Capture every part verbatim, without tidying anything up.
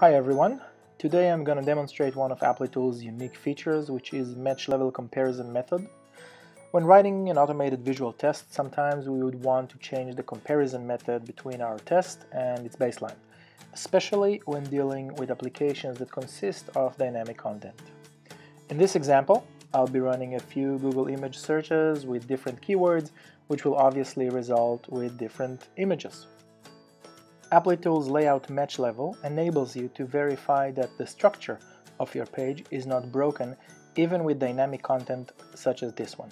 Hi everyone, today I'm gonna demonstrate one of Applitools' unique features, which is match level comparison method. When writing an automated visual test, sometimes we would want to change the comparison method between our test and its baseline, especially when dealing with applications that consist of dynamic content. In this example, I'll be running a few Google image searches with different keywords, which will obviously result with different images. Applitools Layout Match Level enables you to verify that the structure of your page is not broken, even with dynamic content such as this one.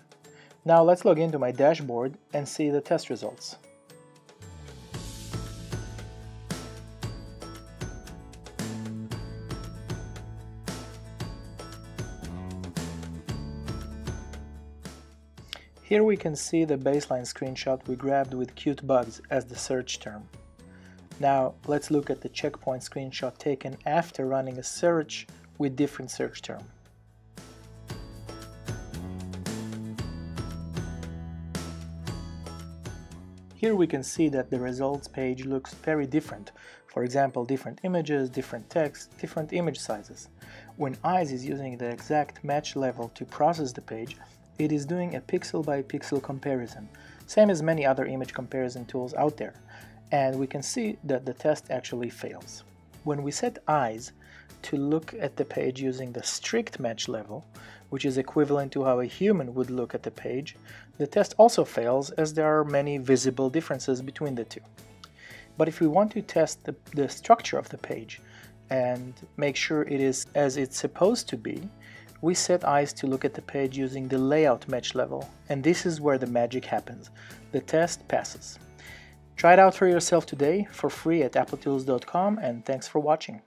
Now let's log into my dashboard and see the test results. Here we can see the baseline screenshot we grabbed with cute bugs as the search term. Now let's look at the checkpoint screenshot taken after running a search with different search term. Here we can see that the results page looks very different. For example, different images, different text, different image sizes. When Eyes is using the exact match level to process the page, it is doing a pixel by pixel comparison, same as many other image comparison tools out there. And we can see that the test actually fails. When we set Eyes to look at the page using the strict match level, which is equivalent to how a human would look at the page, the test also fails as there are many visible differences between the two. But if we want to test the, the structure of the page and make sure it is as it's supposed to be, we set Eyes to look at the page using the layout match level, and this is where the magic happens. The test passes. Try it out for yourself today for free at applitools dot com, and thanks for watching.